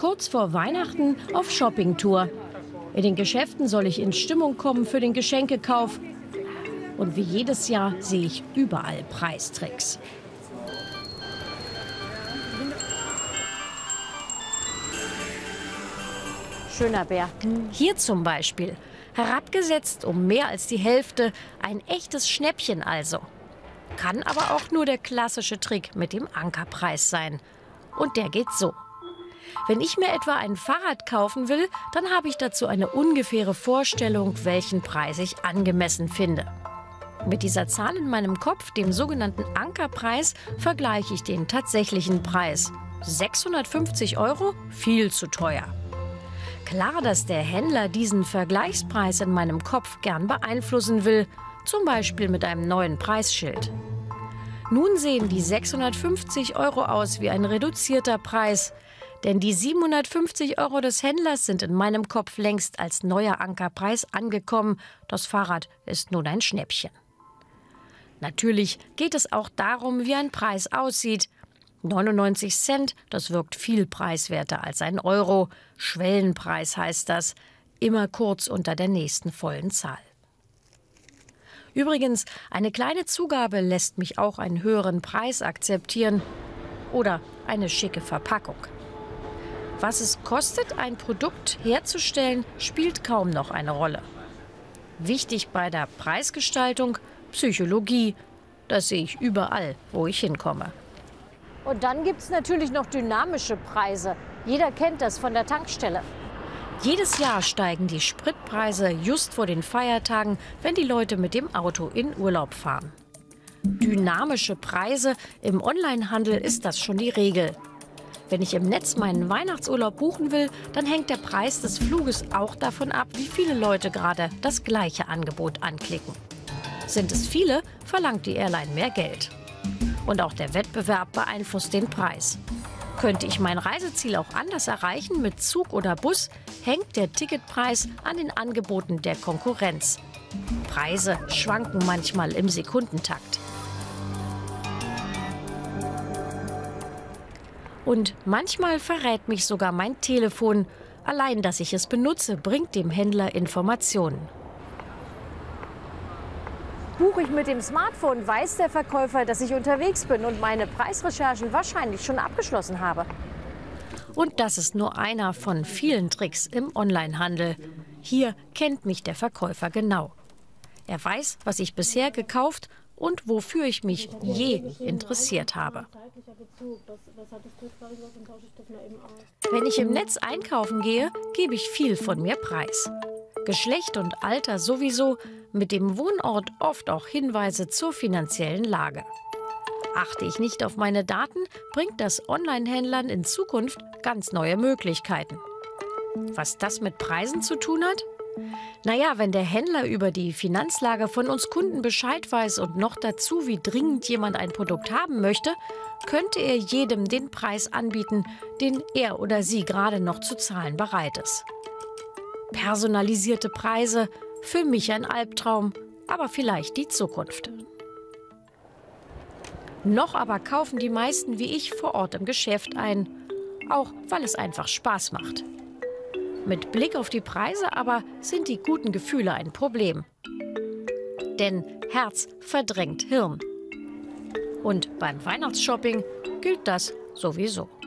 kurz vor Weihnachten auf Shoppingtour. In den Geschäften soll ich in Stimmung kommen für den Geschenkekauf. Und wie jedes Jahr sehe ich überall Preistricks. Schöner Bär. Hier zum Beispiel. Herabgesetzt um mehr als die Hälfte. Ein echtes Schnäppchen also. Kann aber auch nur der klassische Trick mit dem Ankerpreis sein. Und der geht so. Wenn ich mir etwa ein Fahrrad kaufen will, dann habe ich dazu eine ungefähre Vorstellung, welchen Preis ich angemessen finde. Mit dieser Zahl in meinem Kopf, dem sogenannten Ankerpreis, vergleiche ich den tatsächlichen Preis. 650 €? Viel zu teuer. Klar, dass der Händler diesen Vergleichspreis in meinem Kopf gern beeinflussen will, zum Beispiel mit einem neuen Preisschild. Nun sehen die 650 € aus wie ein reduzierter Preis, denn die 750 € des Händlers sind in meinem Kopf längst als neuer Ankerpreis angekommen. Das Fahrrad ist nun ein Schnäppchen. Natürlich geht es auch darum, wie ein Preis aussieht. 99 Cent, das wirkt viel preiswerter als ein Euro. Schwellenpreis heißt das, immer kurz unter der nächsten vollen Zahl. Übrigens, eine kleine Zugabe lässt mich auch einen höheren Preis akzeptieren oder eine schicke Verpackung. Was es kostet, ein Produkt herzustellen, spielt kaum noch eine Rolle. Wichtig bei der Preisgestaltung, Psychologie, das sehe ich überall, wo ich hinkomme. Und dann gibt es natürlich noch dynamische Preise. Jeder kennt das von der Tankstelle. Jedes Jahr steigen die Spritpreise just vor den Feiertagen, wenn die Leute mit dem Auto in Urlaub fahren. Dynamische Preise, im Onlinehandel ist das schon die Regel. Wenn ich im Netz meinen Weihnachtsurlaub buchen will, dann hängt der Preis des Fluges auch davon ab, wie viele Leute gerade das gleiche Angebot anklicken. Sind es viele, verlangt die Airline mehr Geld. Und auch der Wettbewerb beeinflusst den Preis. Könnte ich mein Reiseziel auch anders erreichen, mit Zug oder Bus, hängt der Ticketpreis an den Angeboten der Konkurrenz. Preise schwanken manchmal im Sekundentakt. Und manchmal verrät mich sogar mein Telefon. Allein, dass ich es benutze, bringt dem Händler Informationen. Buche ich mit dem Smartphone, weiß der Verkäufer, dass ich unterwegs bin und meine Preisrecherchen wahrscheinlich schon abgeschlossen habe. Und das ist nur einer von vielen Tricks im Onlinehandel. Hier kennt mich der Verkäufer genau. Er weiß, was ich bisher gekauft und wofür ich mich je interessiert habe. Wenn ich im Netz einkaufen gehe, gebe ich viel von mir preis. Geschlecht und Alter sowieso, mit dem Wohnort oft auch Hinweise zur finanziellen Lage. Achte ich nicht auf meine Daten, bringt das Online-Händlern in Zukunft ganz neue Möglichkeiten. Was das mit Preisen zu tun hat? Naja, wenn der Händler über die Finanzlage von uns Kunden Bescheid weiß und noch dazu, wie dringend jemand ein Produkt haben möchte, könnte er jedem den Preis anbieten, den er oder sie gerade noch zu zahlen bereit ist. Personalisierte Preise, für mich ein Albtraum, aber vielleicht die Zukunft. Noch aber kaufen die meisten wie ich vor Ort im Geschäft ein, auch weil es einfach Spaß macht. Mit Blick auf die Preise aber sind die guten Gefühle ein Problem. Denn Herz verdrängt Hirn. Und beim Weihnachtsshopping gilt das sowieso.